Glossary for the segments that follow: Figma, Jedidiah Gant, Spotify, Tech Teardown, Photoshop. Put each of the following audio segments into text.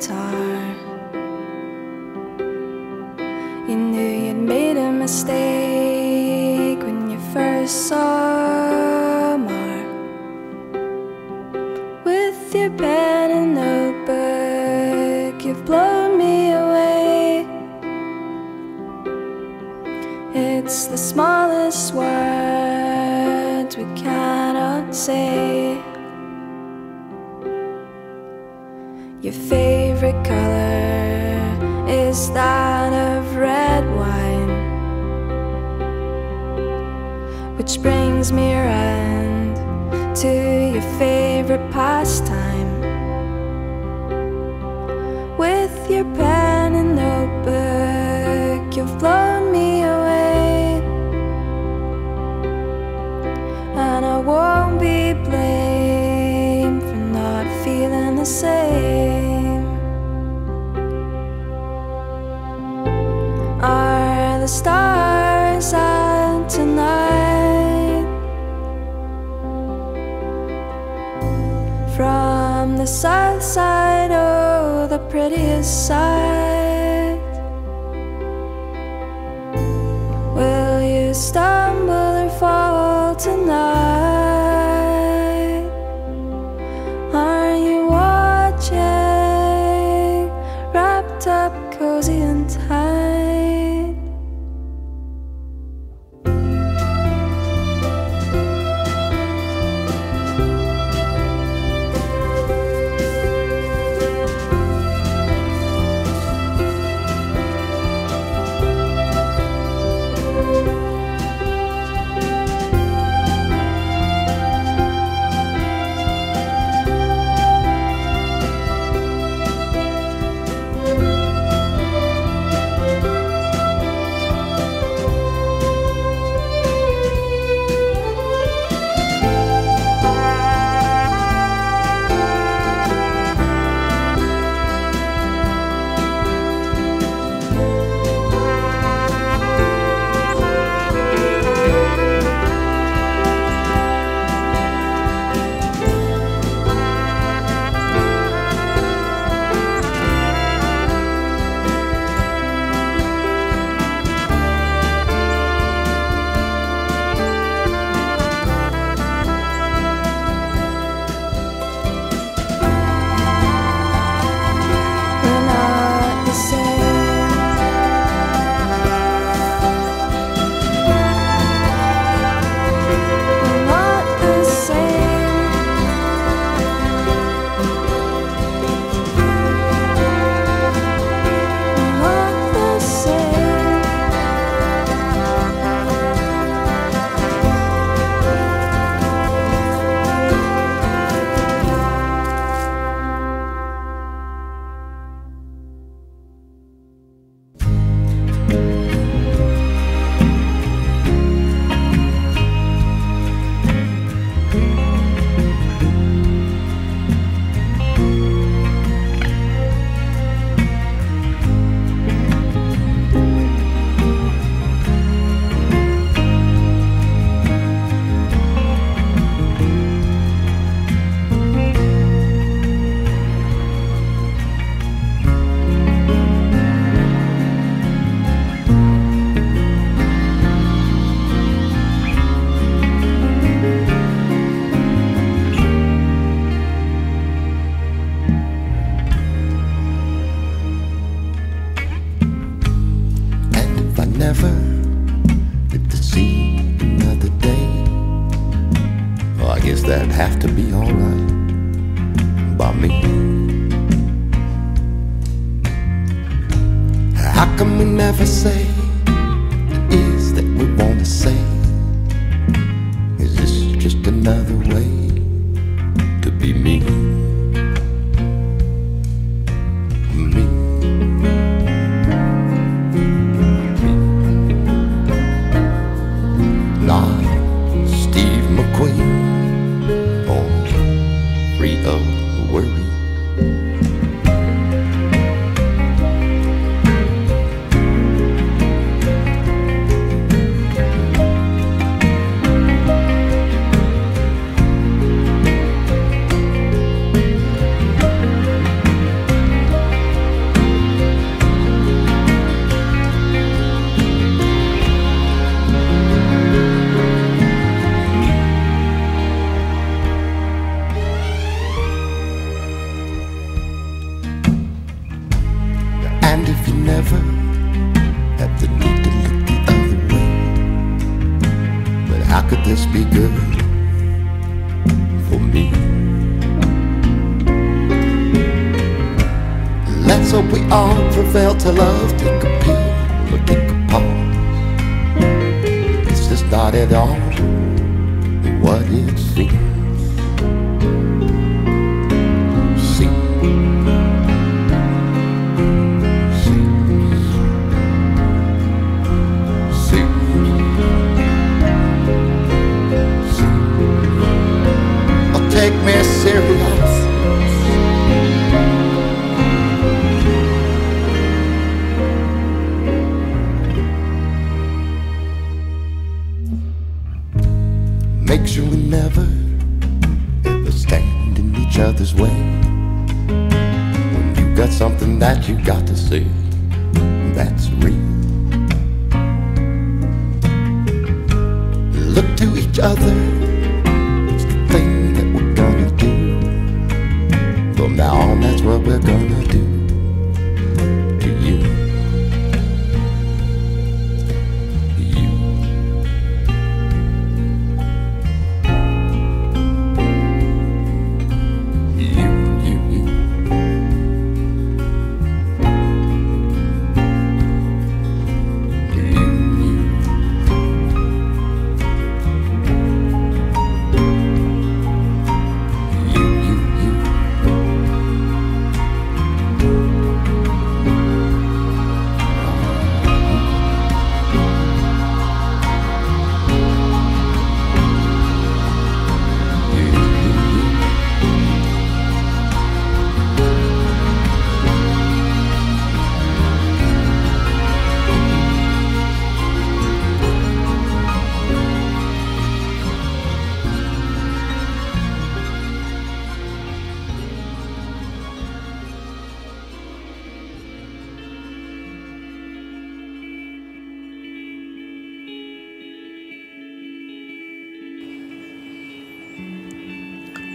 guitar. You knew you'd made a mistake when you first saw Mar. With your pen and notebook, you've blown me away. It's the smallest words we cannot say. Your favorite color is that of red wine, which brings me round to your favorite pastime. With your pen and notebook, you've blown me away, and I won't be blamed for not feeling the same. Are the stars out tonight? From the south side, oh, the prettiest sight. Will you stumble or fall tonight? Are you watching, wrapped up, cozy and tight? how could this be good for me? Let's hope we all prevail to love. Take a pill or take a pause. It's just not at all what it seems. Take me serious. Make sure we never ever stand in each other's way. When you got something that you got to say, that's real. Look to each other. Now on, that's what we're gonna do to you. You. You.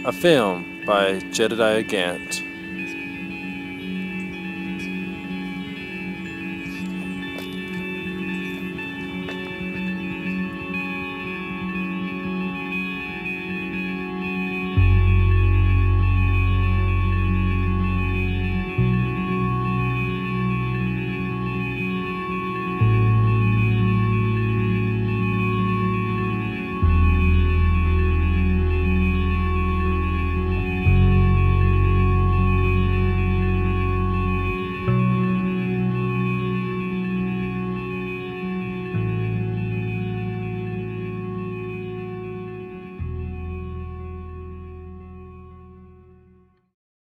A film by Jedidiah Gant.